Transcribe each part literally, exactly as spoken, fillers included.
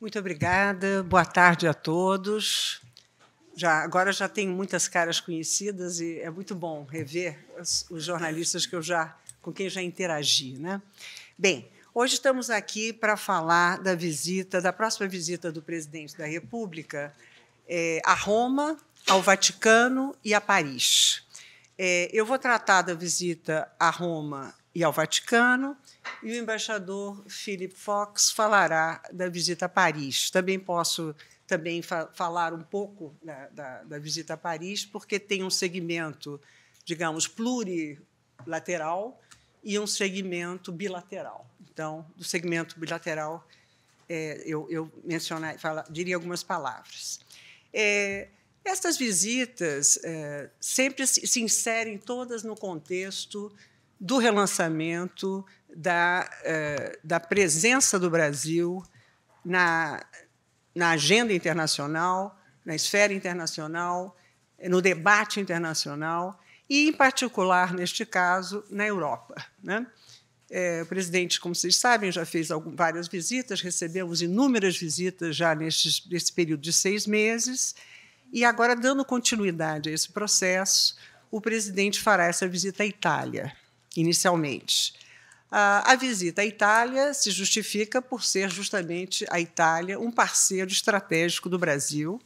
Muito obrigada, boa tarde a todos. Já, agora já tenho muitas caras conhecidas e é muito bom rever os jornalistas que eu já, com quem já interagi, né? Bem, hoje estamos aqui para falar da visita, da próxima visita do presidente da República é, a Roma, ao Vaticano e a Paris. É, eu vou tratar da visita a Roma e ao Vaticano, e o embaixador Philip Fox falará da visita a Paris. Também posso também fa falar um pouco da, da, da visita a Paris, porque tem um segmento, digamos, plurilateral e um segmento bilateral. Então, do segmento bilateral, é, eu, eu mencionar, falar, diria algumas palavras. É, essas visitas é, sempre se inserem todas no contexto do relançamento da, eh, da presença do Brasil na, na agenda internacional, na esfera internacional, no debate internacional e, em particular, neste caso, na Europa, né? Eh, o presidente, como vocês sabem, já fez algumas, várias visitas, recebemos inúmeras visitas já nestes, nesse período de seis meses, e agora, dando continuidade a esse processo, o presidente fará essa visita à Itália, inicialmente. A visita à Itália se justifica por ser justamente a Itália um parceiro estratégico do Brasil,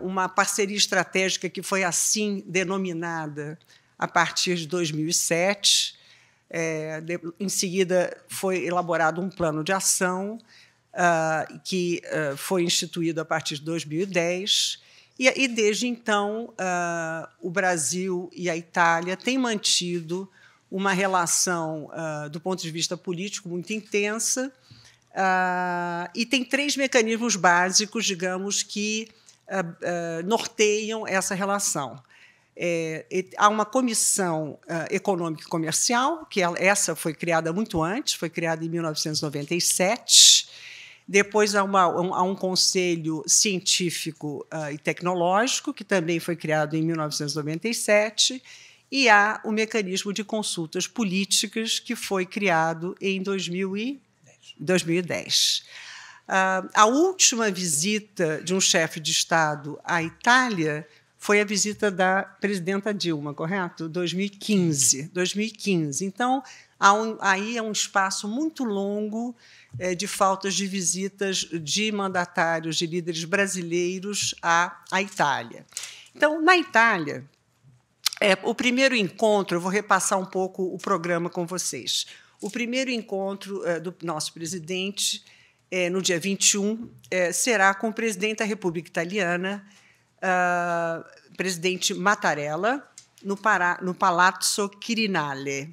uma parceria estratégica que foi assim denominada a partir de dois mil e sete. Em seguida, foi elaborado um plano de ação que foi instituído a partir de dois mil e dez, E, desde então, uh, o Brasil e a Itália têm mantido uma relação, uh, do ponto de vista político, muito intensa, uh, e tem três mecanismos básicos, digamos, que uh, uh, norteiam essa relação. É, há uma comissão uh, econômica e comercial, que ela, essa foi criada muito antes, foi criada em mil novecentos e noventa e sete, Depois há, uma, um, há um conselho científico uh, e tecnológico, que também foi criado em mil novecentos e noventa e sete, e há o mecanismo de consultas políticas, que foi criado em dois mil e dez. Uh, a última visita de um chefe de Estado à Itália foi a visita da presidenta Dilma, correto? dois mil e quinze. dois mil e quinze. Então, há um, aí é um espaço muito longo é, de faltas de visitas de mandatários, de líderes brasileiros à, à Itália. Então, na Itália, é, o primeiro encontro, eu vou repassar um pouco o programa com vocês. O primeiro encontro é, do nosso presidente, é, no dia vinte e um, é, será com o presidente da República Italiana, Uh, presidente Mattarella, no, Pará, no Palazzo Quirinale.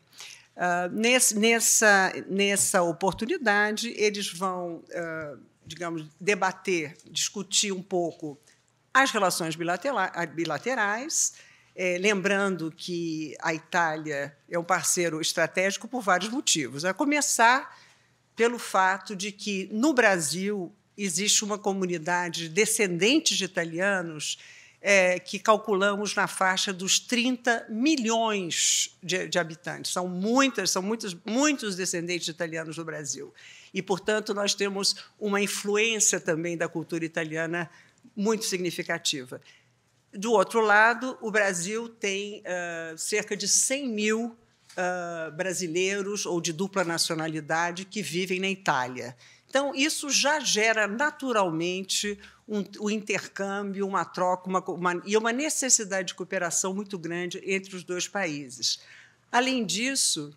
Uh, nesse, nessa, nessa oportunidade, eles vão, uh, digamos, debater, discutir um pouco as relações bilatera bilaterais, eh, lembrando que a Itália é um parceiro estratégico por vários motivos, a começar pelo fato de que, no Brasil, existe uma comunidade de descendentes de italianos é, que calculamos na faixa dos trinta milhões de, de habitantes. São, muitas, são muitos, muitos descendentes de italianos no Brasil. E, portanto, nós temos uma influência também da cultura italiana muito significativa. Do outro lado, o Brasil tem uh, cerca de cem mil uh, brasileiros ou de dupla nacionalidade que vivem na Itália. Então, isso já gera naturalmente um, um intercâmbio, uma troca uma, uma, e uma necessidade de cooperação muito grande entre os dois países. Além disso,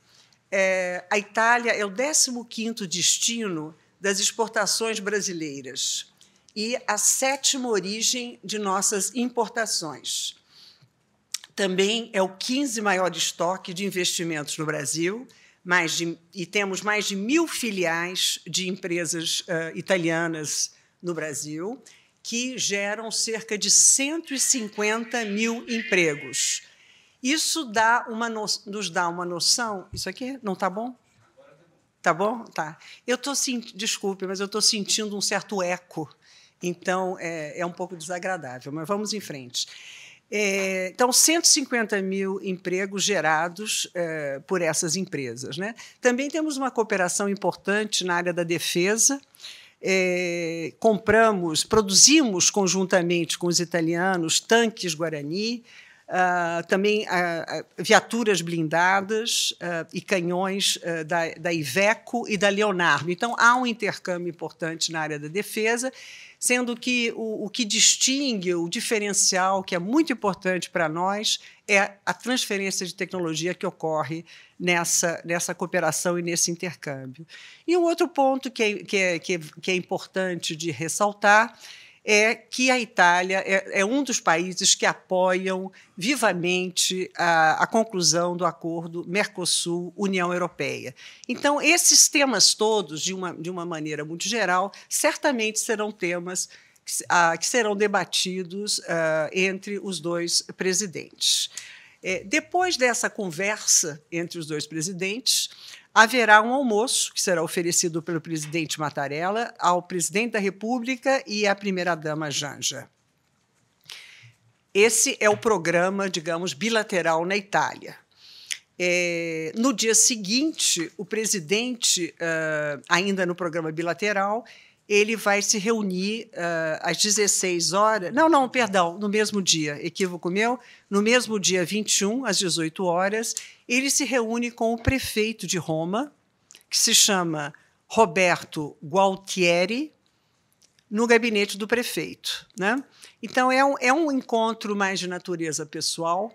é, a Itália é o décimo quinto destino das exportações brasileiras e a sétima origem de nossas importações. Também é o quinze maior estoque de investimentos no Brasil, Mais de, e temos mais de mil filiais de empresas uh, italianas no Brasil, que geram cerca de cento e cinquenta mil empregos. Isso dá uma no, nos dá uma noção... Isso aqui não está bom? Está bom? Tá. Eu tô, desculpe, mas eu estou sentindo um certo eco, então é, é um pouco desagradável, mas vamos em frente. É, então, cento e cinquenta mil empregos gerados é, por essas empresas, né? Também temos uma cooperação importante na área da defesa, é, compramos, produzimos conjuntamente com os italianos tanques Guarani, uh, também uh, viaturas blindadas uh, e canhões uh, da, da Iveco e da Leonardo. Então, há um intercâmbio importante na área da defesa, sendo que o, o que distingue, o diferencial, que é muito importante para nós, é a transferência de tecnologia que ocorre nessa, nessa cooperação e nesse intercâmbio. E um outro ponto que é, que é, que é, que é importante de ressaltar é que a Itália é, é um dos países que apoiam vivamente a, a conclusão do acordo Mercosul-União Europeia. Então, esses temas todos, de uma, de uma maneira muito geral, certamente serão temas que, a, que serão debatidos a, entre os dois presidentes. É, depois dessa conversa entre os dois presidentes, haverá um almoço que será oferecido pelo presidente Mattarella ao presidente da República e à primeira-dama Giorgia. Esse é o programa, digamos, bilateral na Itália. É, no dia seguinte, o presidente, uh, ainda no programa bilateral, ele vai se reunir uh, às dezesseis horas... Não, não, perdão, no mesmo dia, equívoco meu, no mesmo dia vinte e um, às dezoito horas, ele se reúne com o prefeito de Roma, que se chama Roberto Gualtieri, no gabinete do prefeito, né? Então, é um, é um encontro mais de natureza pessoal.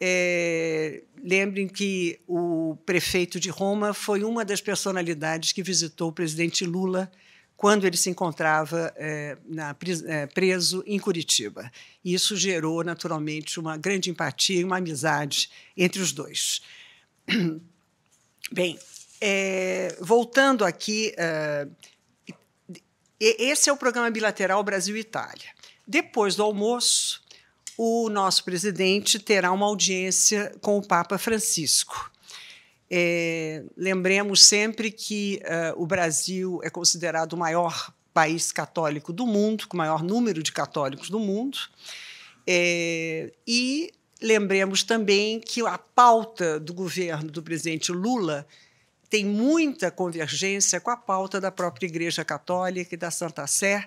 É, lembrem que o prefeito de Roma foi uma das personalidades que visitou o presidente Lula quando ele se encontrava é, na, é, preso em Curitiba. Isso gerou, naturalmente, uma grande empatia e uma amizade entre os dois. Bem, é, voltando aqui, é, esse é o programa bilateral Brasil-Itália. Depois do almoço, o nosso presidente terá uma audiência com o Papa Francisco. É, lembremos sempre que uh, o Brasil é considerado o maior país católico do mundo, com o maior número de católicos do mundo, é, e lembremos também que a pauta do governo do presidente Lula tem muita convergência com a pauta da própria Igreja Católica e da Santa Sé,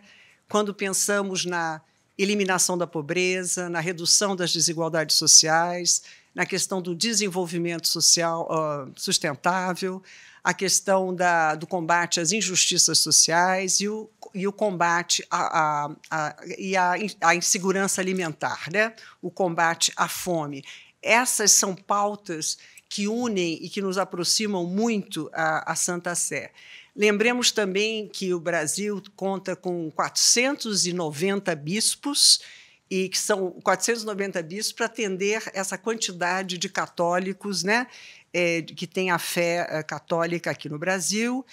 quando pensamos na eliminação da pobreza, na redução das desigualdades sociais, na questão do desenvolvimento social uh, sustentável, a questão da, do combate às injustiças sociais e o, e o combate à, à, à, e à, à insegurança alimentar, né? O combate à fome. Essas são pautas que unem e que nos aproximam muito à, à Santa Sé. Lembremos também que o Brasil conta com quatrocentos e noventa bispos, e que são quatrocentos e noventa bispos para atender essa quantidade de católicos, né, é, que tem a fé católica aqui no Brasil.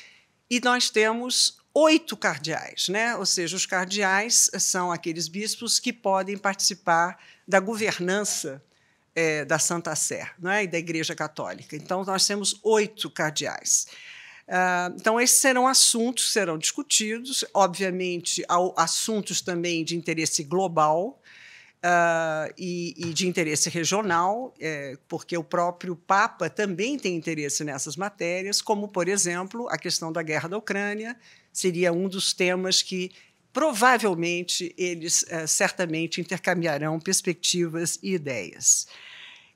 E nós temos oito cardeais, né? Ou seja, os cardeais são aqueles bispos que podem participar da governança é, da Santa Sé, né, e da Igreja Católica. Então, nós temos oito cardeais. Uh, então, esses serão assuntos que serão discutidos. Obviamente, há assuntos também de interesse global uh, e, e de interesse regional, é, porque o próprio Papa também tem interesse nessas matérias, como, por exemplo, a questão da guerra da Ucrânia seria um dos temas que, provavelmente, eles uh, certamente intercambiarão perspectivas e ideias.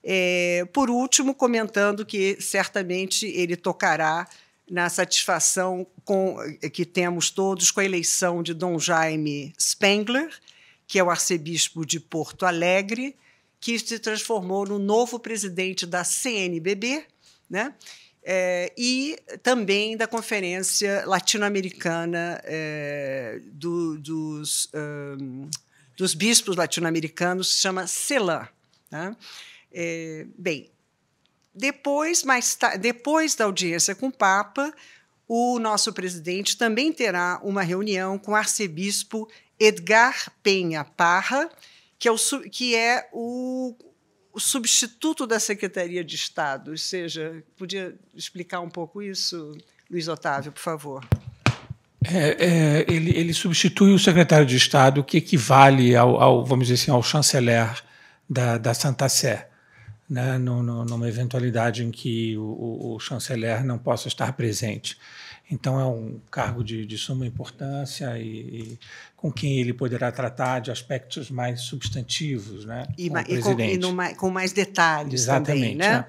É, por último, comentando que, certamente, ele tocará na satisfação com, que temos todos com a eleição de Dom Jaime Spengler, que é o arcebispo de Porto Alegre, que se transformou no novo presidente da C N B B, né? É, e também da Conferência Latino-Americana é, do, dos, um, dos bispos latino-americanos, que se chama CELAM. Né? É, bem, Depois, mais depois da audiência com o Papa, o nosso presidente também terá uma reunião com o arcebispo Edgar Penha Parra, que é o, que é o, o substituto da Secretaria de Estado. Ou seja, podia explicar um pouco isso, Luiz Otávio, por favor? É, é, ele, ele substitui o secretário de Estado, que equivale ao, ao, vamos dizer assim, ao chanceler da, da Santa Sé, né, no, no, numa eventualidade em que o, o chanceler não possa estar presente. Então, é um cargo de, de suma importância e, e com quem ele poderá tratar de aspectos mais substantivos, né? E, com, e, com, e no, com mais detalhes. Exatamente, também, né? né?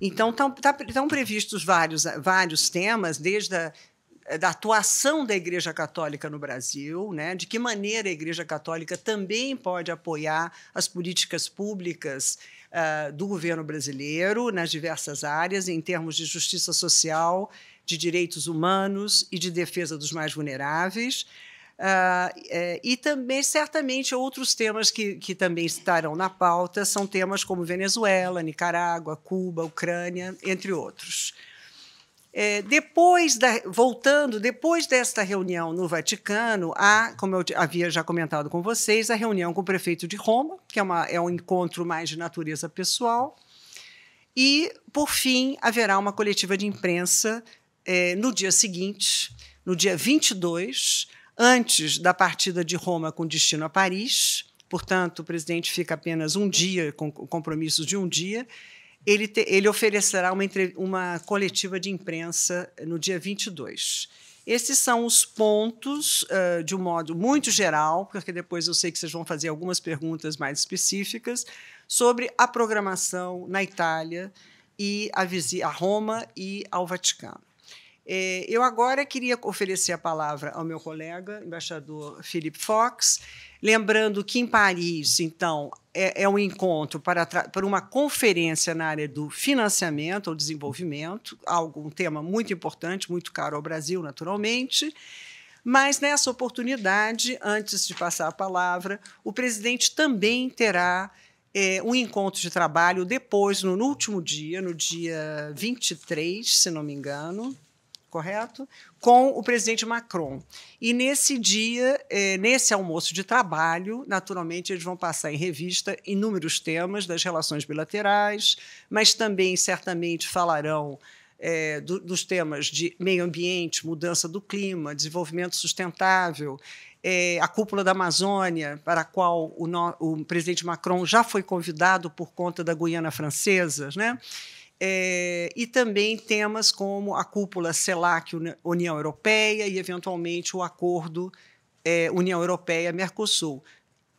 Então, estão tá, previstos vários, vários temas, desde a da atuação da Igreja Católica no Brasil, né? De que maneira a Igreja Católica também pode apoiar as políticas públicas uh, do governo brasileiro nas diversas áreas, em termos de justiça social, de direitos humanos e de defesa dos mais vulneráveis. Uh, é, e também, certamente, outros temas que, que também estarão na pauta são temas como Venezuela, Nicarágua, Cuba, Ucrânia, entre outros. É, depois da, voltando, depois desta reunião no Vaticano, há, como eu havia já comentado com vocês, a reunião com o prefeito de Roma, que é, uma, é um encontro mais de natureza pessoal. E, por fim, haverá uma coletiva de imprensa é, no dia seguinte, no dia vinte e dois, antes da partida de Roma com destino a Paris. Portanto, o presidente fica apenas um dia, com compromissos de um dia. Ele, te, ele oferecerá uma, uma coletiva de imprensa no dia vinte e dois. Esses são os pontos, uh, de um modo muito geral, porque depois eu sei que vocês vão fazer algumas perguntas mais específicas, sobre a programação na Itália, e a, a Roma e ao Vaticano. É, eu agora queria oferecer a palavra ao meu colega, embaixador Philip Fox, lembrando que em Paris, então, é, é um encontro para, para uma conferência na área do financiamento ao desenvolvimento, algo, um tema muito importante, muito caro ao Brasil, naturalmente. Mas, nessa oportunidade, antes de passar a palavra, o presidente também terá é, um encontro de trabalho depois, no, no último dia, no dia vinte e três, se não me engano, correto? Com o presidente Macron. E, nesse dia, nesse almoço de trabalho, naturalmente, eles vão passar em revista inúmeros temas das relações bilaterais, mas também, certamente, falarão é, do, dos temas de meio ambiente, mudança do clima, desenvolvimento sustentável, é, a cúpula da Amazônia, para a qual o, no, o presidente Macron já foi convidado por conta da Guiana Francesa, né? É, e também temas como a cúpula CELAC, União Europeia, e, eventualmente, o acordo é, União Europeia-Mercosul.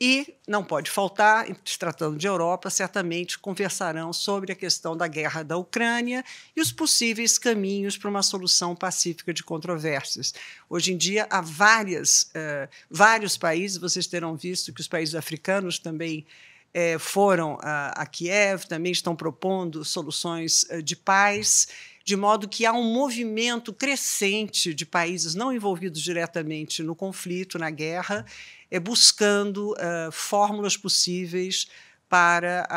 E, não pode faltar, se tratando de Europa, certamente conversarão sobre a questão da guerra da Ucrânia e os possíveis caminhos para uma solução pacífica de controvérsias. Hoje em dia, há várias, é, vários países, vocês terão visto que os países africanos também É, foram a, a Kiev, também estão propondo soluções de paz, de modo que há um movimento crescente de países não envolvidos diretamente no conflito, na guerra, é, buscando uh, fórmulas possíveis para,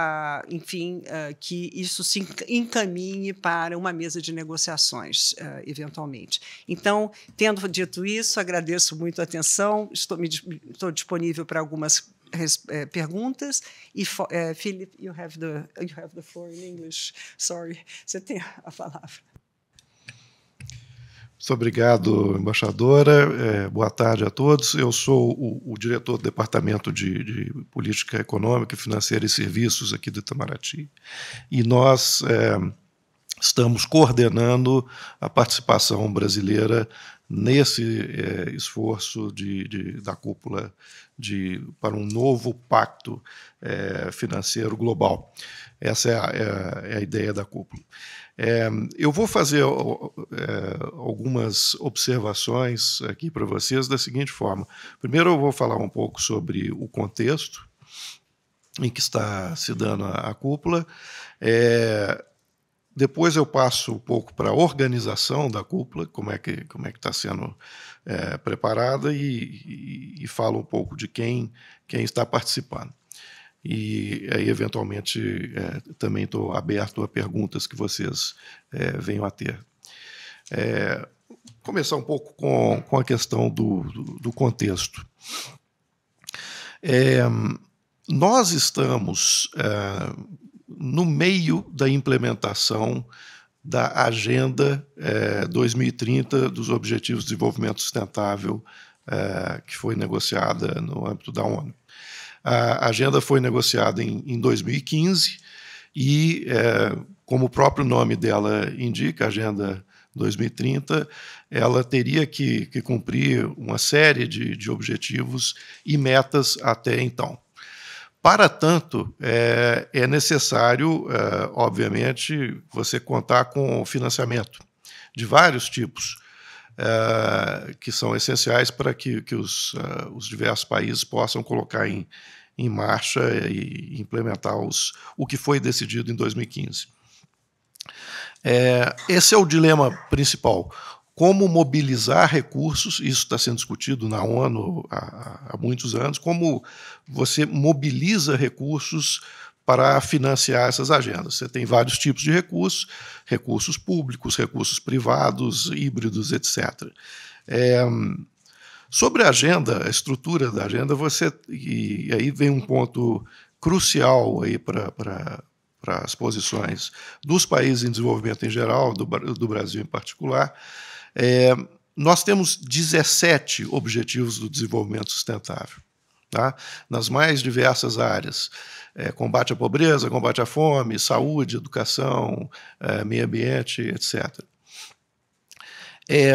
uh, enfim, uh, que isso se encaminhe para uma mesa de negociações, uh, eventualmente. Então, tendo dito isso, agradeço muito a atenção, estou, me, estou disponível para algumas perguntas. E uh, Philip, you have the you have the floor in English. Sorry, você tem a palavra. Muito obrigado, embaixadora. É, boa tarde a todos. Eu sou o, o diretor do Departamento de, de Política Econômica, Financeira e Serviços aqui do Itamaraty, e nós é, estamos coordenando a participação brasileira nesse é, esforço de, de, da cúpula de, para um novo pacto é, financeiro global. Essa é a, é a ideia da cúpula. É, eu vou fazer ó, é, algumas observações aqui para vocês da seguinte forma. Primeiro, eu vou falar um pouco sobre o contexto em que está se dando a, a cúpula. É, Depois eu passo um pouco para a organização da cúpula, como é que como é que está sendo é, preparada, e, e, e falo um pouco de quem, quem está participando. E aí, eventualmente, é, também estou aberto a perguntas que vocês é, venham a ter. É, começar um pouco com, com a questão do, do, do contexto. É, nós estamos... É, no meio da implementação da Agenda eh, dois mil e trinta dos Objetivos de Desenvolvimento Sustentável, eh, que foi negociada no âmbito da ONU. A agenda foi negociada em, em dois mil e quinze e, eh, como o próprio nome dela indica, Agenda dois mil e trinta, ela teria que, que cumprir uma série de, de objetivos e metas até então. Para tanto, é, é necessário, é, obviamente, você contar com financiamento de vários tipos, é, que são essenciais para que, que os, uh, os diversos países possam colocar em, em marcha e implementar os, o que foi decidido em dois mil e quinze. É, esse é o dilema principal. Como mobilizar recursos, isso está sendo discutido na ONU há, há muitos anos, como você mobiliza recursos para financiar essas agendas. Você tem vários tipos de recursos, recursos públicos, recursos privados, híbridos, etcétera. É, sobre a agenda, a estrutura da agenda, você, e aí vem um ponto crucial aí para para para as posições dos países em desenvolvimento em geral, do, do Brasil em particular. É, nós temos dezessete Objetivos do Desenvolvimento Sustentável, tá? Nas mais diversas áreas. É, combate à pobreza, combate à fome, saúde, educação, é, meio ambiente, etcétera. É,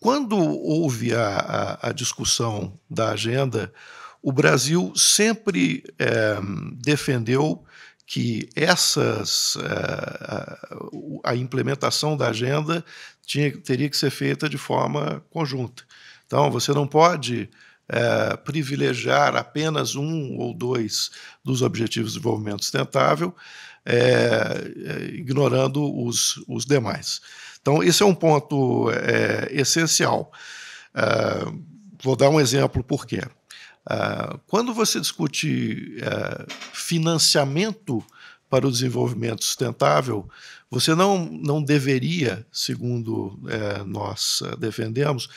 quando houve a, a, a discussão da agenda, o Brasil sempre é, defendeu que essas, uh, a implementação da agenda tinha, teria que ser feita de forma conjunta. Então, você não pode uh, privilegiar apenas um ou dois dos Objetivos de Desenvolvimento Sustentável, uh, ignorando os, os demais. Então, esse é um ponto uh, essencial. Uh, vou dar um exemplo por quê. Uh, quando você discute uh, financiamento para o desenvolvimento sustentável, você não, não deveria, segundo uh, nós defendemos,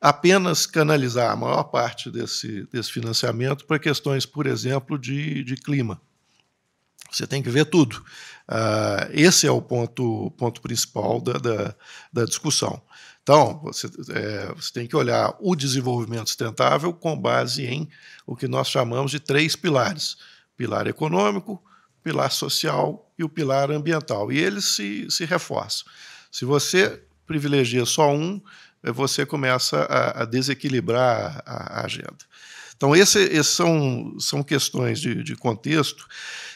apenas canalizar a maior parte desse, desse financiamento para questões, por exemplo, de, de clima. Você tem que ver tudo. Uh, esse é o ponto, ponto principal da, da, da discussão. Então, você, é, você tem que olhar o desenvolvimento sustentável com base em o que nós chamamos de três pilares: pilar econômico, pilar social e o pilar ambiental. E eles se, se reforçam. Se você privilegia só um, você começa a, a desequilibrar a, a agenda. Então, essas são, são questões de, de contexto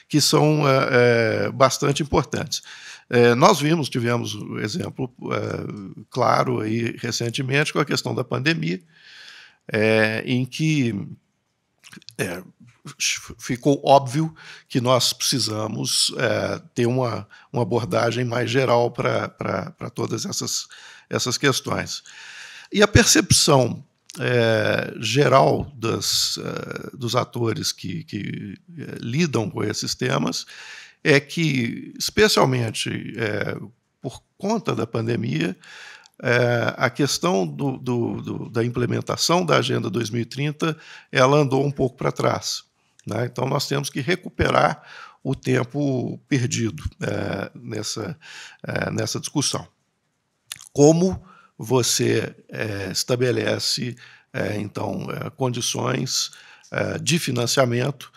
que são é, bastante importantes. É, nós vimos, tivemos um exemplo é, claro aí recentemente com a questão da pandemia, é, em que é, ficou óbvio que nós precisamos é, ter uma, uma abordagem mais geral para todas essas, essas questões. E a percepção é, geral das, uh, dos atores que, que uh, lidam com esses temas é que, especialmente é, por conta da pandemia, é, a questão do, do, do, da implementação da Agenda dois mil e trinta ela andou um pouco para trás, né? Então, nós temos que recuperar o tempo perdido é, nessa, é, nessa discussão. Como você é, estabelece, é, então, é, condições é, de financiamento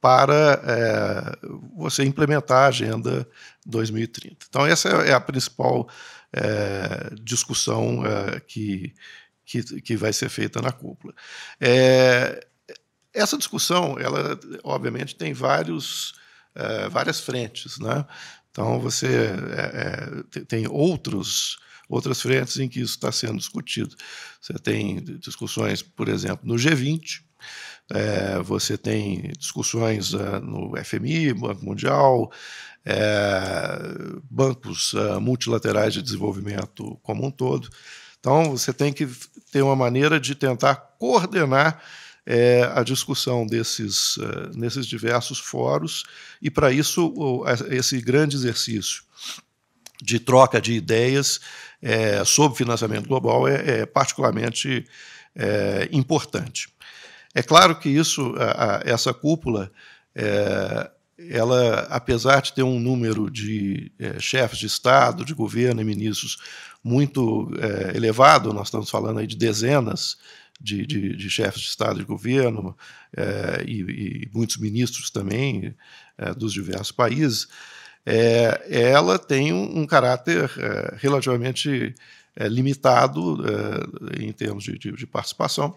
para é, você implementar a Agenda dois mil e trinta. Então, essa é a principal é, discussão é, que, que, que vai ser feita na cúpula. É, essa discussão, ela, obviamente, tem vários, é, várias frentes, né? Então, você é, é, tem outros... outras frentes em que isso está sendo discutido. Você tem discussões, por exemplo, no G vinte, é, você tem discussões uh, no F M I, Banco Mundial, é, bancos uh, multilaterais de desenvolvimento como um todo. Então, você tem que ter uma maneira de tentar coordenar é, a discussão desses, uh, nesses diversos fóruns, e, para isso, o, esse grande exercício de troca de ideias é, sobre financiamento global é, é particularmente é, importante. É claro que isso, a, a, essa cúpula, é, ela, apesar de ter um número de é, chefes de Estado, de governo e ministros muito é, elevado, nós estamos falando aí de dezenas de, de, de chefes de Estado e de governo é, e, e muitos ministros também é, dos diversos países, é, ela tem um, um caráter é, relativamente é, limitado é, em termos de, de, de participação,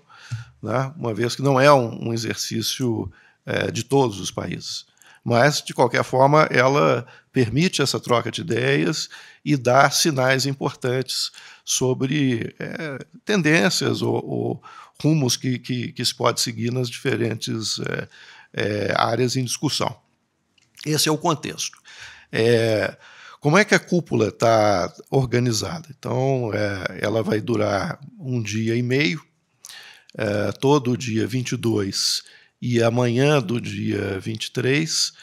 né? Uma vez que não é um, um exercício é, de todos os países. Mas, de qualquer forma, ela permite essa troca de ideias e dá sinais importantes sobre é, tendências ou, ou rumos que, que, que se pode seguir nas diferentes é, é, áreas em discussão. Esse é o contexto. É, como é que a cúpula está organizada? Então, é, ela vai durar um dia e meio, é, todo o dia vinte e dois e amanhã do dia vinte e três.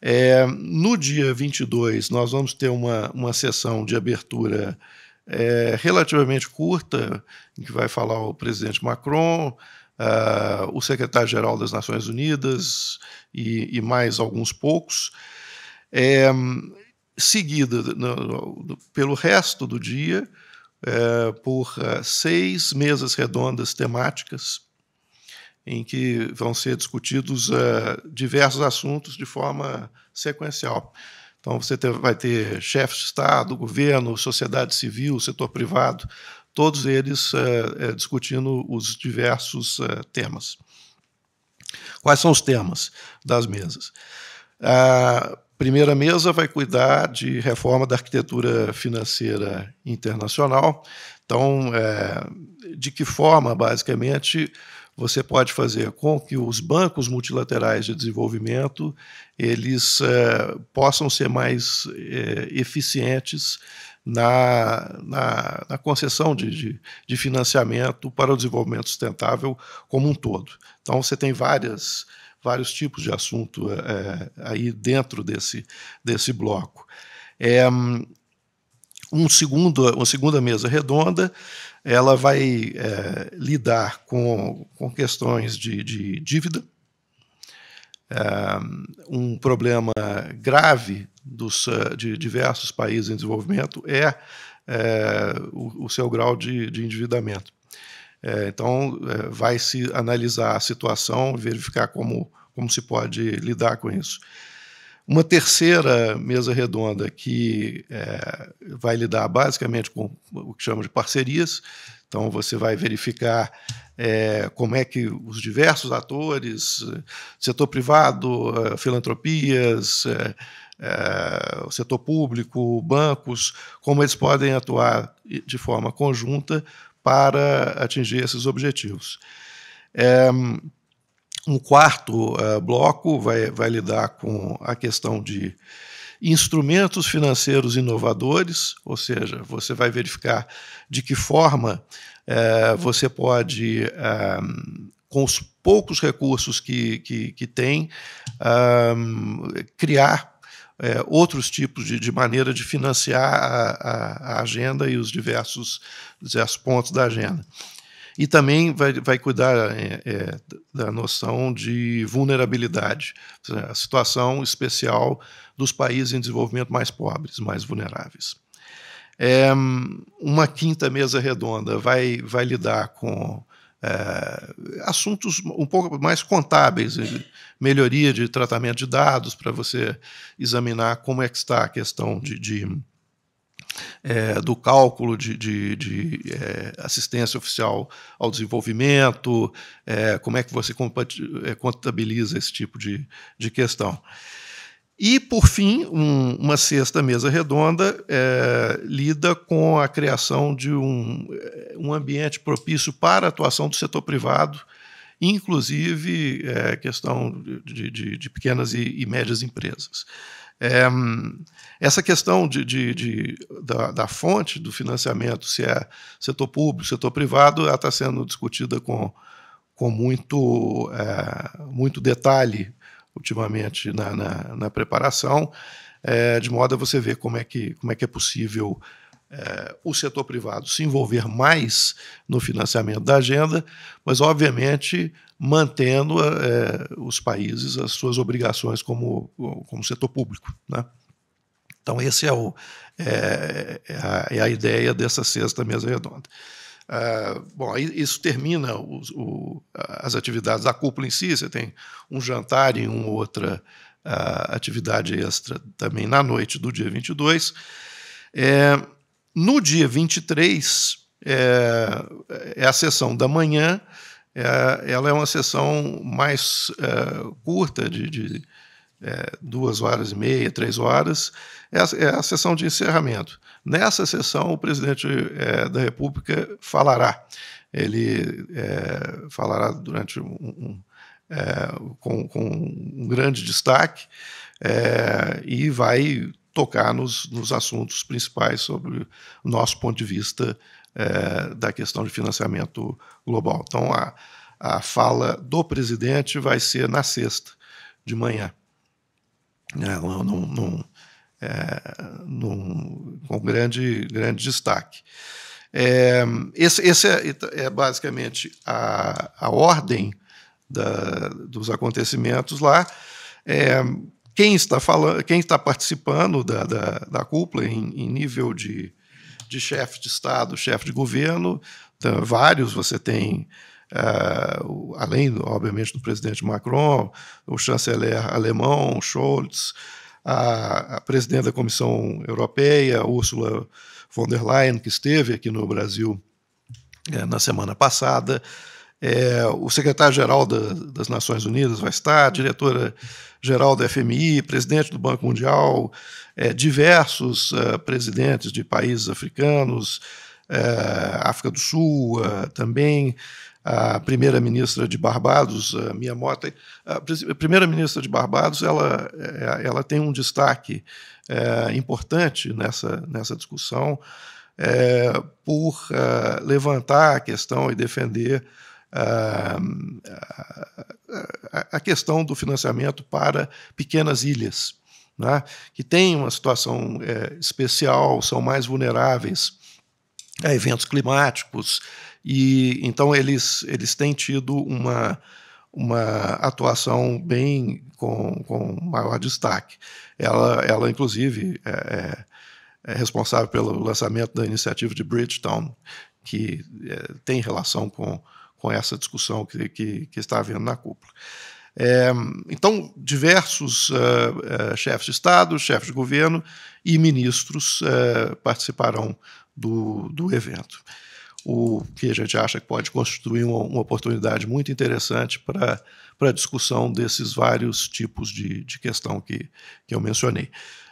É, no dia vinte e dois, nós vamos ter uma, uma sessão de abertura é, relativamente curta, em que vai falar o presidente Macron, Uh, o secretário-geral das Nações Unidas e, e mais alguns poucos, é, seguida no, no, pelo resto do dia é, por uh, seis mesas redondas temáticas em que vão ser discutidos uh, diversos assuntos de forma sequencial. Então você ter, vai ter chefes de Estado, governo, sociedade civil, setor privado, todos eles é, discutindo os diversos é, temas. Quais são os temas das mesas? A primeira mesa vai cuidar de reforma da arquitetura financeira internacional. Então, é, de que forma, basicamente, você pode fazer com que os bancos multilaterais de desenvolvimento eles é, possam ser mais é, eficientes Na, na, na concessão de, de, de financiamento para o desenvolvimento sustentável como um todo. Então, você tem várias, vários tipos de assunto é, aí dentro desse, desse bloco. É, um segundo, uma segunda mesa redonda, ela vai é, lidar com, com questões de, de dívida, é, um problema grave Dos, de diversos países em desenvolvimento é, é o, o seu grau de, de endividamento. É, então, é, vai se analisar a situação, verificar como, como se pode lidar com isso. Uma terceira mesa redonda que é, vai lidar basicamente com o que chama de parcerias. Então, você vai verificar é, como é que os diversos atores, setor privado, filantropias, é, É, o setor público, bancos, como eles podem atuar de forma conjunta para atingir esses objetivos. É, um quarto é, bloco vai, vai lidar com a questão de instrumentos financeiros inovadores, ou seja, você vai verificar de que forma é, você pode, é, com os poucos recursos que, que, que tem, é, criar É, outros tipos de, de maneira de financiar a, a, a agenda e os diversos, diversos pontos da agenda. E também vai, vai cuidar é, é, da noção de vulnerabilidade, a situação especial dos países em desenvolvimento mais pobres, mais vulneráveis. É, uma quinta mesa redonda vai, vai lidar com É, assuntos um pouco mais contábeis, melhoria de tratamento de dados para você examinar como é que está a questão de, de, é, do cálculo de, de, de é, assistência oficial ao desenvolvimento, é, como é que você contabiliza esse tipo de, de questão. E, por fim, um, uma sexta mesa redonda é, lida com a criação de um, um ambiente propício para a atuação do setor privado, inclusive é, questão de, de, de pequenas e, e médias empresas. É, essa questão de, de, de, da, da fonte do financiamento, se é setor público, setor privado, ela está sendo discutida com, com muito, é, muito detalhe ultimamente na, na, na preparação, é, de modo a você ver como é que, como é, que é possível é, o setor privado se envolver mais no financiamento da agenda, mas, obviamente, mantendo é, os países as suas obrigações como, como setor público, né? Então, essa é, é, é, a, é a ideia dessa sexta mesa redonda. Uh, bom, isso termina os, o, as atividades da cúpula em si. Você tem um jantar em uma outra a atividade extra também na noite do dia vinte e dois. É, no dia vinte e três, é, é a sessão da manhã, é, ela é uma sessão mais é, curta, de, de é, duas horas e meia, três horas, é a, é a sessão de encerramento. Nessa sessão, o presidente é, da República falará. Ele é, falará durante um, um É, com, com um grande destaque é, e vai tocar nos, nos assuntos principais sobre o nosso ponto de vista é, da questão de financiamento global. Então, a, a fala do presidente vai ser na sexta de manhã, é, num, num, é, num, com grande, grande destaque. É, esse, esse é, é basicamente a, a ordem Da, dos acontecimentos lá. É, quem, está falando, quem está participando da, da, da cúpula em, em nível de, de chefe de Estado, chefe de governo, então, vários, você tem, uh, além, obviamente, do presidente Macron, o chanceler alemão, Scholz, a, a presidente da Comissão Europeia, Ursula von der Leyen, que esteve aqui no Brasil é, na semana passada, É, o secretário-geral da, das Nações Unidas vai estar, a diretora-geral da F M I, presidente do Banco Mundial, é, diversos uh, presidentes de países africanos, uh, África do Sul, uh, também a primeira-ministra de Barbados, uh, Mia Mottley. A primeira-ministra de Barbados ela, ela tem um destaque uh, importante nessa, nessa discussão é, por uh, levantar a questão e defender A, a, a questão do financiamento para pequenas ilhas, né, que têm uma situação é, especial, são mais vulneráveis a eventos climáticos, e então eles, eles têm tido uma, uma atuação bem com, com maior destaque. Ela, ela inclusive, é, é responsável pelo lançamento da iniciativa de Bridgetown, que é, tem relação com com essa discussão que, que, que está havendo na cúpula. É, então, diversos uh, uh, chefes de Estado, chefes de governo e ministros uh, participarão do, do evento, o que a gente acha que pode constituir uma, uma oportunidade muito interessante para a discussão desses vários tipos de, de questão que, que eu mencionei.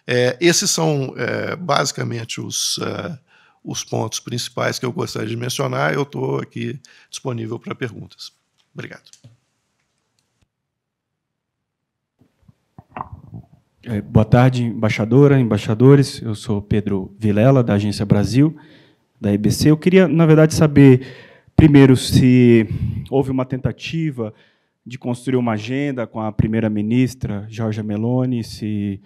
É, esses são, é, basicamente, os... Uh, os pontos principais que eu gostaria de mencionar. Eu estou aqui disponível para perguntas. Obrigado. É, boa tarde, embaixadora, embaixadores. Eu sou Pedro Vilela, da Agência Brasil, da E B C. Eu queria, na verdade, saber, primeiro, se houve uma tentativa de construir uma agenda com a primeira-ministra, Giorgia Meloni, se,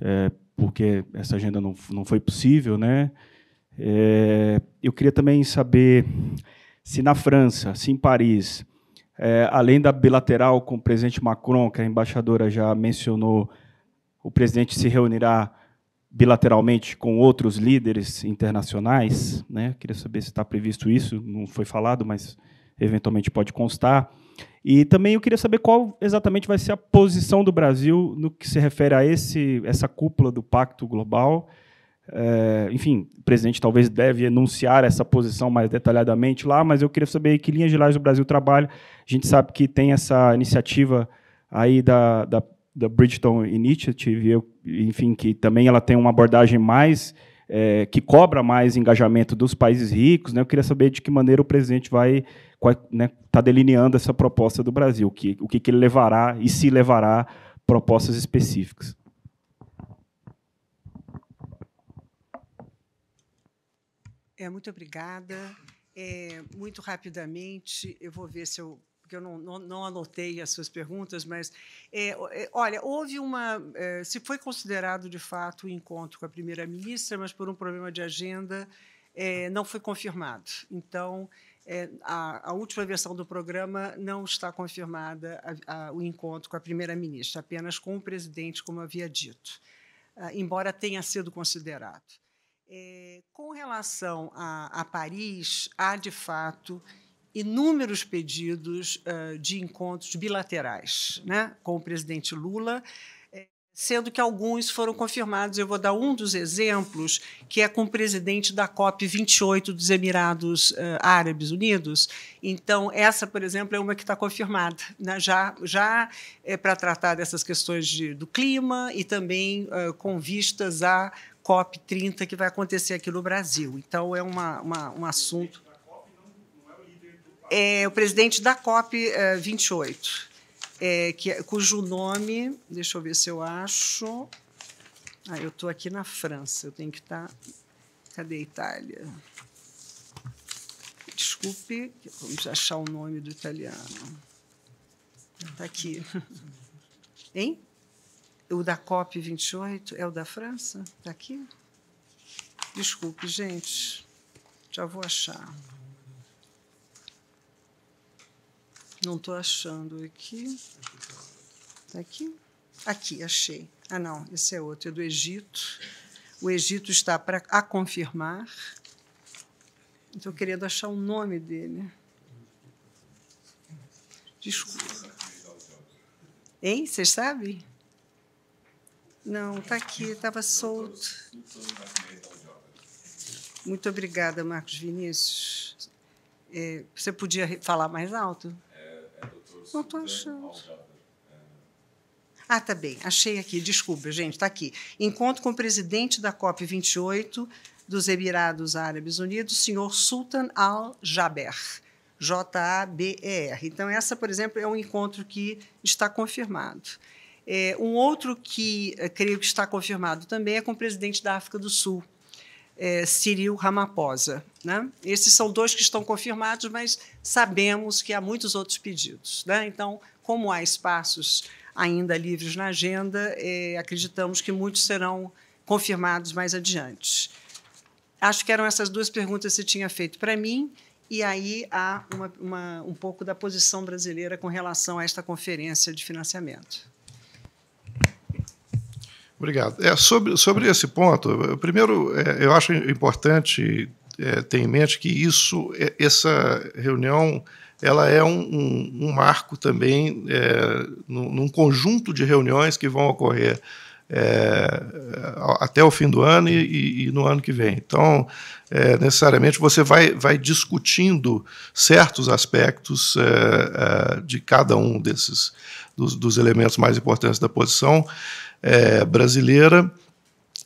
é, porque essa agenda não, não foi possível, né? É, eu queria também saber se na França, se em Paris, é, além da bilateral com o presidente Macron, que a embaixadora já mencionou, o presidente se reunirá bilateralmente com outros líderes internacionais, né? Queria saber se está previsto isso, não foi falado, mas eventualmente pode constar. E também eu queria saber qual exatamente vai ser a posição do Brasil no que se refere a esse, essa cúpula do Pacto Global. É, enfim, o presidente talvez deve enunciar essa posição mais detalhadamente lá, mas eu queria saber que linhas gerais do Brasil trabalha. A gente sabe que tem essa iniciativa aí da, da, da Bridgetown Initiative, eu, enfim, que também ela tem uma abordagem mais é, que cobra mais engajamento dos países ricos, né? Eu queria saber de que maneira o presidente vai estar né, tá delineando essa proposta do Brasil, que, o que, que ele levará e se levará propostas específicas. É, muito obrigada. É, muito rapidamente, eu vou ver se eu... Porque eu não, não, não anotei as suas perguntas, mas, é, é, olha, houve uma... É, se foi considerado, de fato, o encontro com a primeira-ministra, mas, por um problema de agenda, é, não foi confirmado. Então, é, a, a última versão do programa não está confirmada a, a, o encontro com a primeira-ministra, apenas com o presidente, como havia dito, a, embora tenha sido considerado. É, com relação a, a Paris, há, de fato, inúmeros pedidos uh, de encontros bilaterais, né, com o presidente Lula. É, sendo que alguns foram confirmados. Eu vou dar um dos exemplos, que é com o presidente da COP vinte e oito dos Emirados Árabes Unidos. Então, essa, por exemplo, é uma que está confirmada, né? já, já é para tratar dessas questões de, do clima e também uh, com vistas à COP trinta, que vai acontecer aqui no Brasil. Então, é uma, uma, um assunto... É o presidente da COP vinte e oito. É, que, cujo nome, deixa eu ver se eu acho... Ah, eu estou aqui na França, eu tenho que estar... Tá, cadê a Itália? Desculpe, vamos achar o nome do italiano. Está aqui. Hein? O da COP vinte e oito é o da França? Está aqui? Desculpe, gente. Já vou achar. Não estou achando aqui. Está aqui? Aqui, achei. Ah, não, esse é outro, é do Egito. O Egito está para a confirmar. Estou querendo achar o nome dele. Desculpa. Hein? Vocês sabem? Não, está aqui, estava solto. Muito obrigada, Marcos Vinícius. É, você podia falar mais alto? Não estou achando. Ah, tá bem. Achei aqui. Desculpa, gente. Está aqui. Encontro com o presidente da COP vinte e oito dos Emirados Árabes Unidos, senhor Sultan Al-Jaber, J A B E R. Então, essa, por exemplo, é um encontro que está confirmado. É, um outro que creio que está confirmado também é com o presidente da África do Sul, É, Cyril Ramaphosa, né? Esses são dois que estão confirmados, mas sabemos que há muitos outros pedidos, né? Então, como há espaços ainda livres na agenda, é, acreditamos que muitos serão confirmados mais adiante. Acho que eram essas duas perguntas que você tinha feito para mim, e aí há uma, uma, um pouco da posição brasileira com relação a esta conferência de financiamento. Obrigado. É, sobre, sobre esse ponto, primeiro, é, eu acho importante é, ter em mente que isso, é, essa reunião ela é um, um, um marco também é, num, num conjunto de reuniões que vão ocorrer é, até o fim do ano e, e no ano que vem. Então, é, necessariamente, você vai, vai discutindo certos aspectos é, é, de cada um desses dos, dos elementos mais importantes da posição É, brasileira,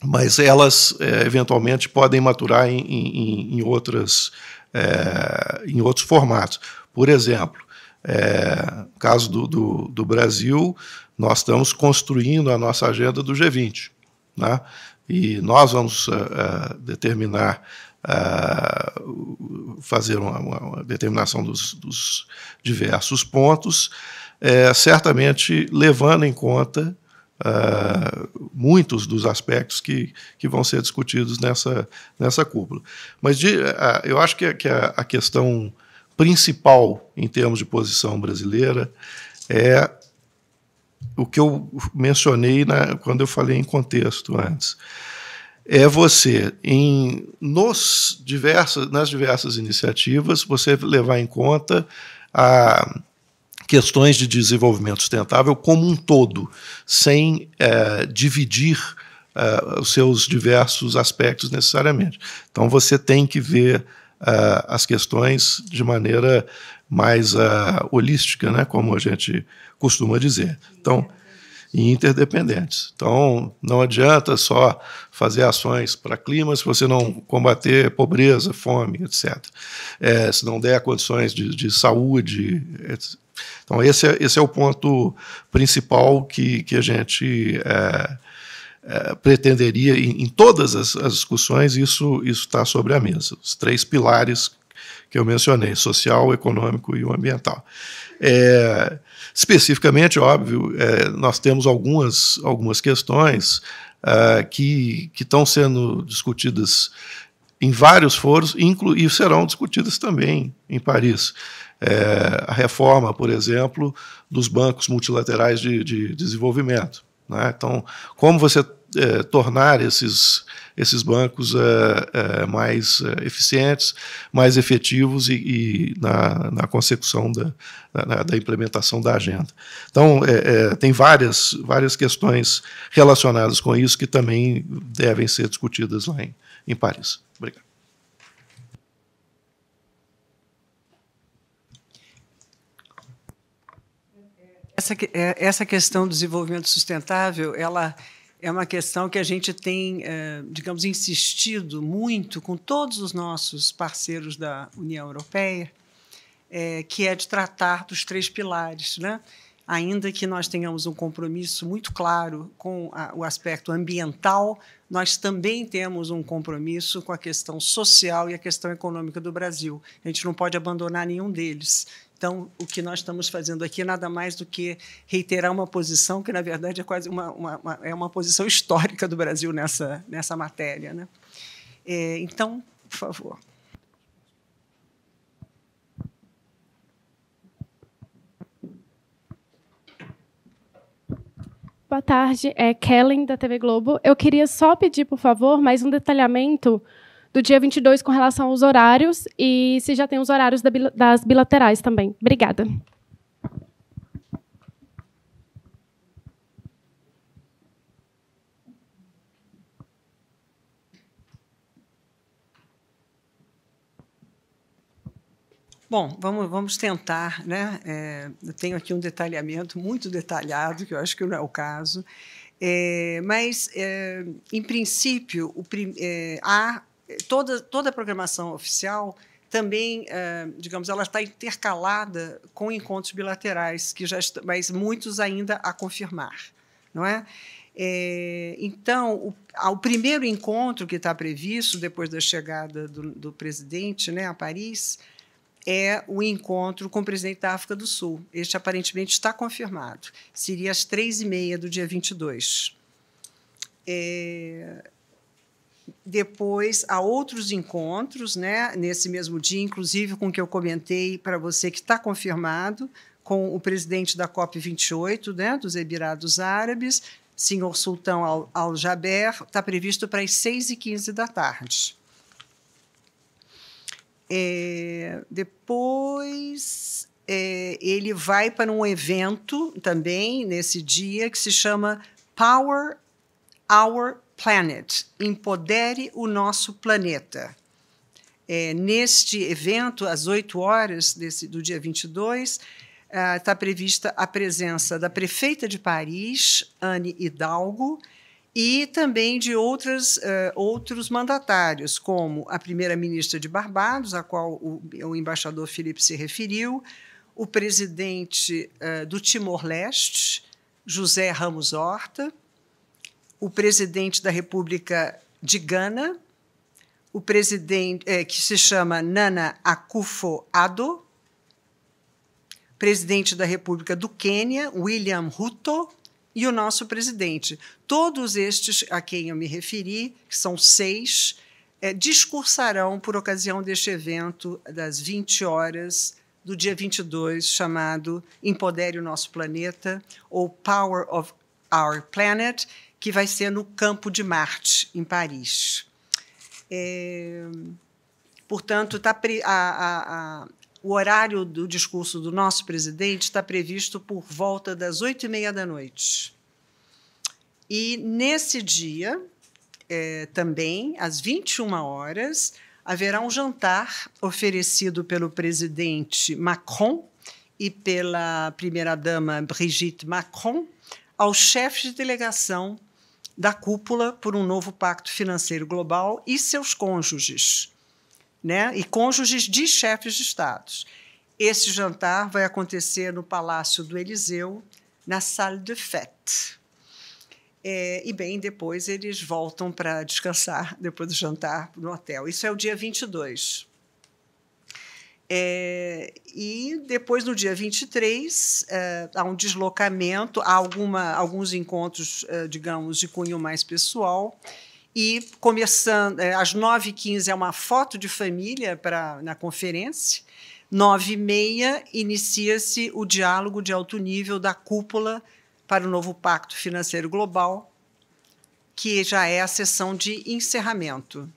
mas elas é, eventualmente podem maturar em, em, em, outras, é, em outros formatos. Por exemplo, é, no caso do, do, do Brasil, nós estamos construindo a nossa agenda do G vinte, né? E nós vamos uh, uh, determinar uh, fazer uma, uma determinação dos, dos diversos pontos, é, certamente levando em conta Uh, muitos dos aspectos que, que vão ser discutidos nessa, nessa cúpula. Mas de, uh, eu acho que, que a, a questão principal em termos de posição brasileira é o que eu mencionei na, quando eu falei em contexto antes. É você, em, nos diversos, nas diversas iniciativas, você levar em conta a... questões de desenvolvimento sustentável como um todo, sem é, dividir é, os seus diversos aspectos necessariamente. Então, você tem que ver é, as questões de maneira mais é, holística, né, como a gente costuma dizer. Então, e interdependentes. Então, não adianta só fazer ações para clima se você não combater pobreza, fome, etcétera. É, se não der condições de, de saúde, etcétera. Então, esse é, esse é o ponto principal que, que a gente é, é, pretenderia, em, em todas as, as discussões, isso está sobre a mesa. Os três pilares que eu mencionei, social, econômico e o ambiental. É, especificamente, óbvio, é, nós temos algumas, algumas questões é, que, que estão sendo discutidas em vários foros, inclu e serão discutidas também em Paris. É, a reforma, por exemplo, dos bancos multilaterais de, de desenvolvimento, né? Então, como você é, tornar esses, esses bancos é, é, mais eficientes, mais efetivos e, e na, na consecução da, na, da implementação da agenda. Então, é, é, tem várias, várias questões relacionadas com isso que também devem ser discutidas lá em, em Paris. Obrigado. Essa, essa questão do desenvolvimento sustentável, ela é uma questão que a gente tem, digamos, insistido muito com todos os nossos parceiros da União Europeia, que é de tratar dos três pilares, né? Ainda que nós tenhamos um compromisso muito claro com o aspecto ambiental, nós também temos um compromisso com a questão social e a questão econômica do Brasil. A gente não pode abandonar nenhum deles. Então, o que nós estamos fazendo aqui nada mais do que reiterar uma posição que, na verdade, é quase uma, uma, uma, é uma posição histórica do Brasil nessa, nessa matéria, né? É, então, por favor. Boa tarde, é Kellen, da T V Globo. Eu queria só pedir, por favor, mais um detalhamento do dia vinte e dois com relação aos horários e se já tem os horários das bilaterais também. Obrigada. Bom, vamos, vamos tentar, né? É, eu tenho aqui um detalhamento muito detalhado, que eu acho que não é o caso, é, mas, é, em princípio, o prim, é, há Toda, toda a programação oficial também, eh, digamos, ela está intercalada com encontros bilaterais, que já está, mas muitos ainda a confirmar, não é? É, então, o, o primeiro encontro que está previsto depois da chegada do, do presidente, né, a Paris, é o encontro com o presidente da África do Sul. Este, aparentemente, está confirmado. Seria às três e meia do dia vinte e dois. É... Depois, há outros encontros, né, nesse mesmo dia, inclusive com o que eu comentei para você, que está confirmado, com o presidente da COP vinte e oito, né, dos Emirados Árabes, senhor Sultão Al-Jaber, está previsto para as seis e quinze da tarde. É, depois, é, ele vai para um evento também, nesse dia, que se chama Power Hour Planet, empodere o nosso planeta. É, neste evento, às oito horas desse, do dia vinte e dois, está uh, prevista a presença da prefeita de Paris, Anne Hidalgo, e também de outras, uh, outros mandatários, como a primeira-ministra de Barbados, a qual o, o embaixador Felipe se referiu, o presidente uh, do Timor-Leste, José Ramos Horta, o presidente da República de Gana, o presidente é, que se chama Nana Akufo-Addo, presidente da República do Quênia, William Ruto, e o nosso presidente. Todos estes a quem eu me referi, que são seis, é, discursarão por ocasião deste evento das vinte horas do dia vinte e dois, chamado Empodere o Nosso Planeta, ou Power of Our Planet, que vai ser no Campo de Marte, em Paris. É, portanto, tá pre, a, a, a, o horário do discurso do nosso presidente está previsto por volta das oito e meia da noite. E, nesse dia, é, também, às vinte e uma horas, haverá um jantar oferecido pelo presidente Macron e pela primeira-dama Brigitte Macron aos chefes de delegação da cúpula por um novo pacto financeiro global e seus cônjuges, né? E cônjuges de chefes de estados. Esse jantar vai acontecer no Palácio do Eliseu, na Salle de Fête. É, e, bem, depois eles voltam para descansar, depois do jantar, no hotel. Isso é o dia vinte e dois. É, e depois, no dia vinte e três, é, há um deslocamento, há alguma, alguns encontros, é, digamos, de cunho mais pessoal. E, começando é, às nove e quinze, é uma foto de família pra, na conferência. nove e meia, inicia-se o diálogo de alto nível da cúpula para o novo Pacto Financeiro Global. que já é a sessão de encerramento.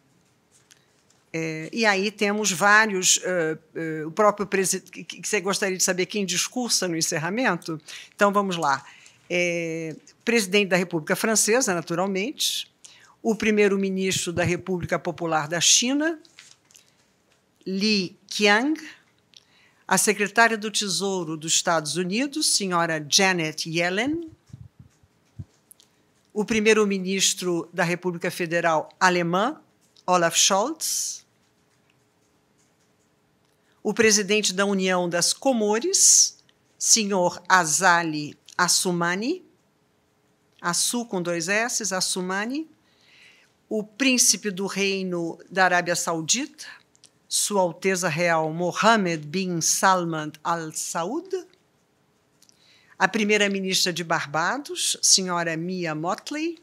É, e aí temos vários, uh, uh, o próprio presidente, que você gostaria de saber quem discursa no encerramento? Então, vamos lá. É, presidente da República Francesa, naturalmente, o primeiro-ministro da República Popular da China, Li Qiang, a secretária do Tesouro dos Estados Unidos, senhora Janet Yellen, o primeiro-ministro da República Federal Alemã, Olaf Scholz, o presidente da União das Comores, senhor Azali Assoumani, Assu com dois S's, Assoumani, o príncipe do Reino da Arábia Saudita, Sua Alteza Real Mohammed bin Salman Al Saud, a primeira-ministra de Barbados, senhora Mia Mottley,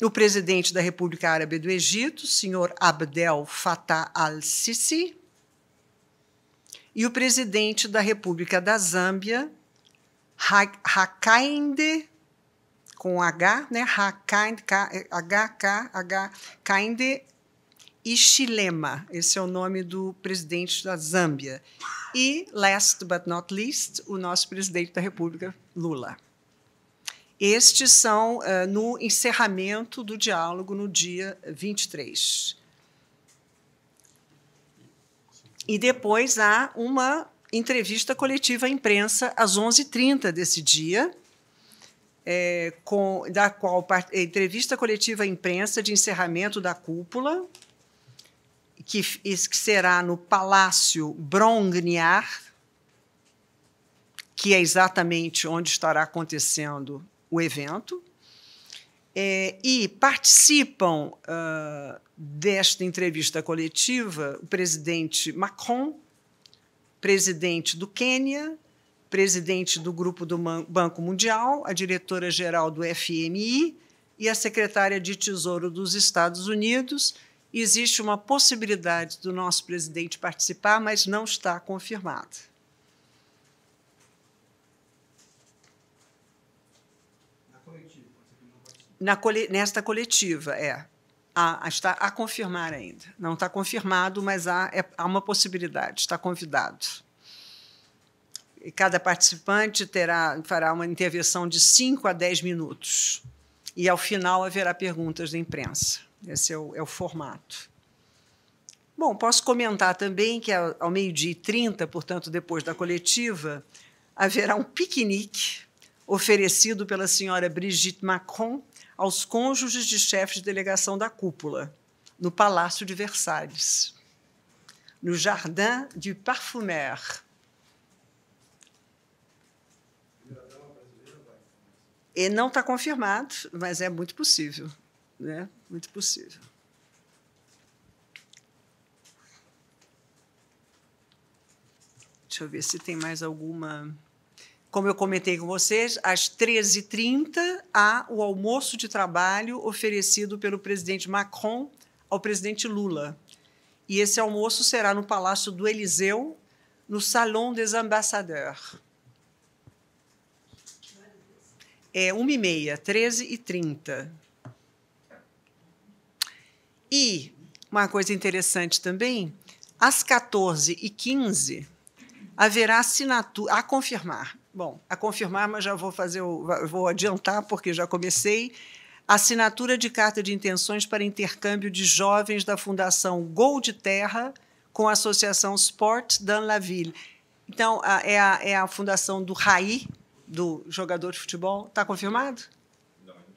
o presidente da República Árabe do Egito, senhor Abdel Fattah al-Sisi, e o presidente da República da Zâmbia, Hakainde, com H, né? Hakainde, Hakainde Hichilema, esse é o nome do presidente da Zâmbia. E, last but not least, o nosso presidente da República, Lula. Estes são uh, no encerramento do diálogo no dia vinte e três. E depois há uma entrevista coletiva à imprensa às onze e trinta desse dia, é, com, da qual entrevista coletiva à imprensa de encerramento da cúpula, que, que será no Palácio Brongniart, que é exatamente onde estará acontecendo o evento, é, e participam uh, desta entrevista coletiva o presidente Macron, presidente do Quênia, presidente do Grupo do Banco Mundial, a diretora-geral do F M I e a secretária de Tesouro dos Estados Unidos. Existe uma possibilidade do nosso presidente participar, mas não está confirmada. Na cole, nesta coletiva, é. A, a, está a confirmar ainda. Não está confirmado, mas há, é, há uma possibilidade, está convidado. E cada participante terá, fará uma intervenção de cinco a dez minutos. E, ao final, haverá perguntas da imprensa. Esse é o, é o formato. Bom, posso comentar também que, ao, ao meio-dia e trinta, portanto, depois da coletiva, haverá um piquenique oferecido pela senhora Brigitte Macron aos cônjuges de chefes de delegação da cúpula, no Palácio de Versalhes, no Jardin du Parfumeur. E não está confirmado, mas é muito possível, né? Muito possível. Deixa eu ver se tem mais alguma... Como eu comentei com vocês, às treze e trinta há o almoço de trabalho oferecido pelo presidente Macron ao presidente Lula. E esse almoço será no Palácio do Eliseu, no Salon des Ambassadeurs. É uma e meia, treze e trinta. E uma coisa interessante também, às quatorze e quinze haverá assinatura a confirmar. Bom, a confirmar, mas já vou fazer, o, vou adiantar, porque já comecei. Assinatura de carta de intenções para intercâmbio de jovens da Fundação Gol de Terra com a Associação Sport dans la Ville. Então, é a, é a fundação do Raí, do jogador de futebol. Está confirmado? Não, acho que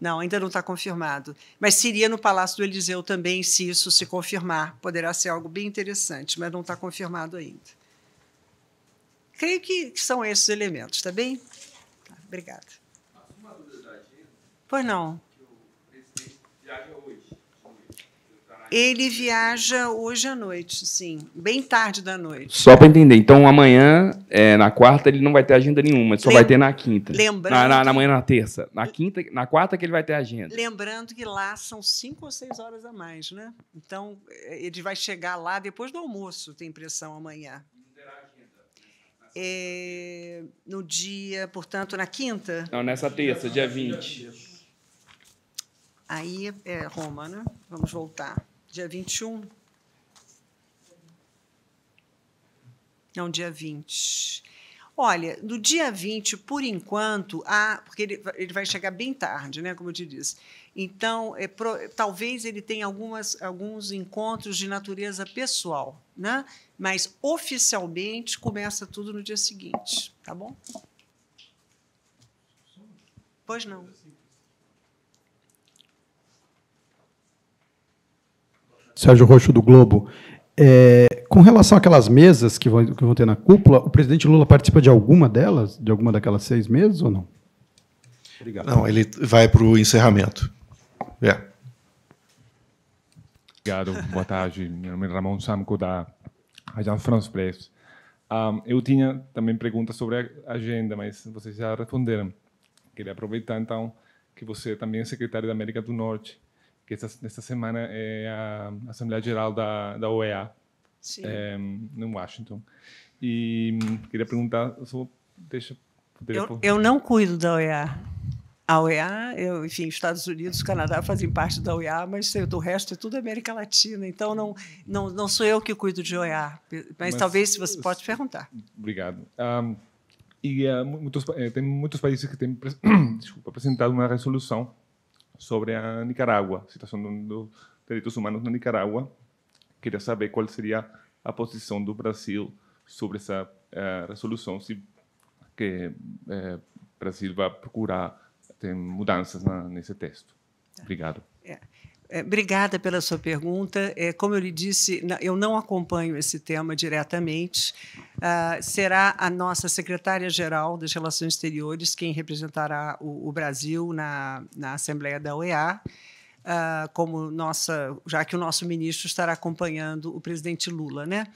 não. Não, ainda não está confirmado. Mas seria no Palácio do Eliseu também, se isso se confirmar. Poderá ser algo bem interessante, mas não está confirmado ainda. Creio que são esses elementos, tá bem? Tá, obrigada. Uma dúvida da agenda? Pois não. Que o presidente viaja hoje. Ele viaja hoje à noite, sim. Bem tarde da noite. Só para entender. Então, amanhã, é, na quarta, ele não vai ter agenda nenhuma. Ele só Lem vai ter na quinta. Lembrando... Na, na, na manhã, na terça. Na quinta, na quarta que ele vai ter agenda. Lembrando que lá são cinco ou seis horas a mais, né? Então, ele vai chegar lá depois do almoço, tem impressão, amanhã. É, no dia, portanto, na quinta? Não, nessa terça, dia vinte. Aí é Roma, né? Vamos voltar. Dia vinte e um? Não, dia vinte. Olha, no dia vinte, por enquanto, há, porque ele, ele vai chegar bem tarde, né, como eu te disse. Então, é, pro, talvez ele tenha algumas, alguns encontros de natureza pessoal, né? Mas, oficialmente, começa tudo no dia seguinte, tá bom? Pois não. Sérgio Roxo, do Globo. É, com relação àquelas mesas que vão, que vão ter na cúpula, o presidente Lula participa de alguma delas, de alguma daquelas seis mesas, ou não? Obrigado. Não, ele vai para o encerramento. É. Obrigado, boa tarde. Meu nome é Ramon Samco, da Agência France Press. Um, eu tinha também perguntas sobre a agenda, mas vocês já responderam. Queria aproveitar, então, que você também é secretário da América do Norte, que essa, essa semana é a Assembleia Geral da, da O E A, é, em Washington. E queria perguntar, só deixa... Eu, eu não cuido da O E A. A O E A, eu, enfim, Estados Unidos, Canadá fazem parte da O E A, mas do resto é tudo América Latina, então não, não, não sou eu que cuido de O E A, mas, mas talvez se você pode perguntar. Obrigado. Um, e uh, muitos, tem muitos países que têm desculpa, apresentado uma resolução sobre a Nicarágua, a situação dos do direitos humanos na Nicarágua. Queria saber qual seria a posição do Brasil sobre essa uh, resolução, se que o eh, Brasil vai procurar ter mudanças na, nesse texto. Obrigado. É. Obrigada pela sua pergunta. Como eu lhe disse, eu não acompanho esse tema diretamente. Será a nossa secretária-geral das Relações Exteriores quem representará o Brasil na, na Assembleia da O E A, como nossa, já que o nosso ministro estará acompanhando o presidente Lula, né?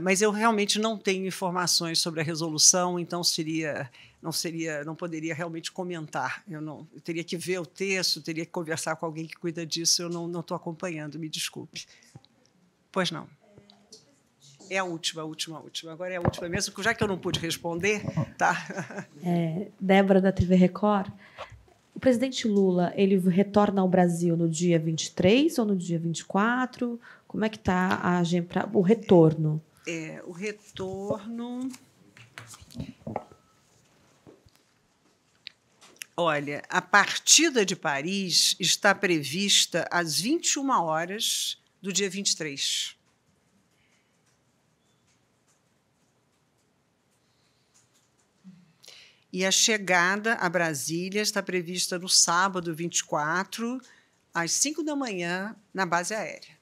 Mas eu realmente não tenho informações sobre a resolução, então seria... Não, seria, não poderia realmente comentar. Eu, não, eu teria que ver o texto, teria que conversar com alguém que cuida disso. Eu não estou acompanhando, me desculpe. Pois não. É a última, a última, a última. Agora é a última mesmo, já que eu não pude responder. Tá. É, Débora, da T V Record. O presidente Lula, ele retorna ao Brasil no dia vinte e três ou no dia vinte e quatro? Como é que está a agenda, o retorno? É, o retorno... Olha, a partida de Paris está prevista às vinte e uma horas do dia vinte e três. E a chegada a Brasília está prevista no sábado vinte e quatro, às cinco da manhã, na base aérea.